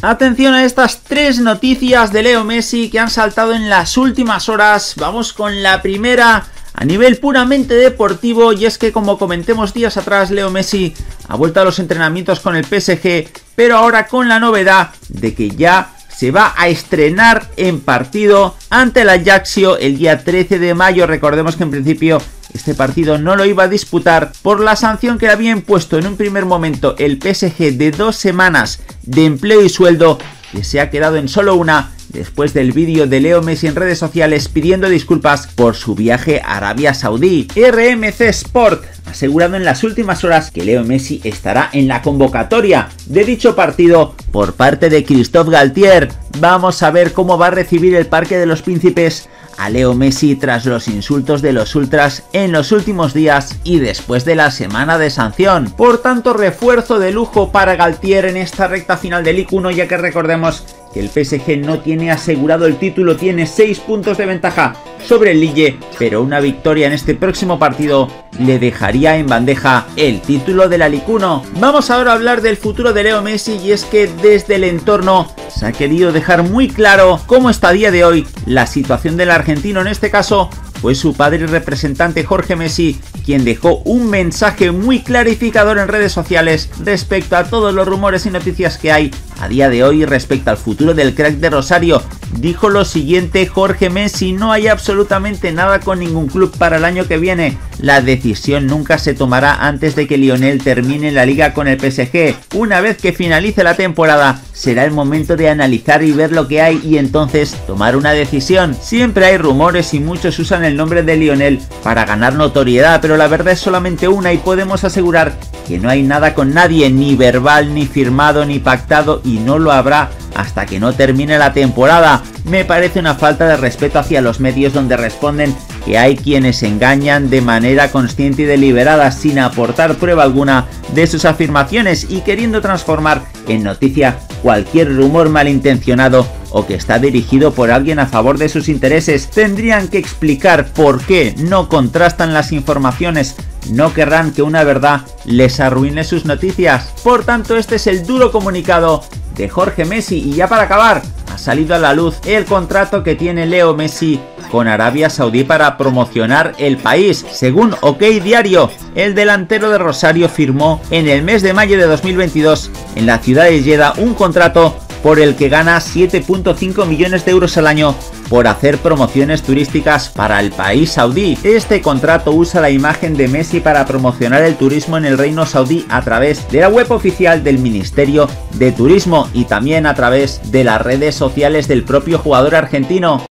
Atención a estas tres noticias de Leo Messi que han saltado en las últimas horas. Vamos con la primera a nivel puramente deportivo, y es que, como comentemos días atrás, Leo Messi ha vuelto a los entrenamientos con el PSG, pero ahora con la novedad de que ya se va a estrenar en partido ante el Ajaccio el día 13 de mayo. Recordemos que en principio este partido no lo iba a disputar por la sanción que le había impuesto en un primer momento el PSG de 2 semanas de empleo y sueldo, que se ha quedado en solo una después del vídeo de Leo Messi en redes sociales pidiendo disculpas por su viaje a Arabia Saudí. RMC Sport ha asegurado en las últimas horas que Leo Messi estará en la convocatoria de dicho partido por parte de Christophe Galtier. Vamos a ver cómo va a recibir el Parque de los Príncipes a Leo Messi tras los insultos de los ultras en los últimos días y después de la semana de sanción. Por tanto, refuerzo de lujo para Galtier en esta recta final de Ligue 1, ya que recordemos que el PSG no tiene asegurado el título, tiene 6 puntos de ventaja sobre el Lille, pero una victoria en este próximo partido le dejaría en bandeja el título de la Ligue 1. Vamos ahora a hablar del futuro de Leo Messi, y es que desde el entorno se ha querido dejar muy claro cómo está a día de hoy la situación del argentino. En este caso fue su padre y representante Jorge Messi quien dejó un mensaje muy clarificador en redes sociales respecto a todos los rumores y noticias que hay a día de hoy respecto al futuro del crack de Rosario. Dijo lo siguiente Jorge Messi: no hay absolutamente nada con ningún club para el año que viene. La decisión nunca se tomará antes de que Lionel termine la liga con el PSG. Una vez que finalice la temporada será el momento de analizar y ver lo que hay y entonces tomar una decisión. Siempre hay rumores y muchos usan el nombre de Lionel para ganar notoriedad, pero la verdad es solamente una y podemos asegurar que no hay nada con nadie, ni verbal, ni firmado, ni pactado, y no lo habrá hasta que no termine la temporada. Me parece una falta de respeto hacia los medios, donde responden que hay quienes engañan de manera consciente y deliberada sin aportar prueba alguna de sus afirmaciones y queriendo transformar en noticia cualquier rumor malintencionado o que está dirigido por alguien a favor de sus intereses. Tendrían que explicar por qué no contrastan las informaciones. No querrán que una verdad les arruine sus noticias. Por tanto, este es el duro comunicado de Jorge Messi. Y ya para acabar, ha salido a la luz el contrato que tiene Leo Messi con Arabia Saudí para promocionar el país. Según OK Diario, el delantero de Rosario firmó en el mes de mayo de 2022 en la ciudad de Yeda un contrato por el que gana 7,5 millones de euros al año por hacer promociones turísticas para el país saudí. Este contrato usa la imagen de Messi para promocionar el turismo en el reino saudí a través de la web oficial del Ministerio de Turismo y también a través de las redes sociales del propio jugador argentino.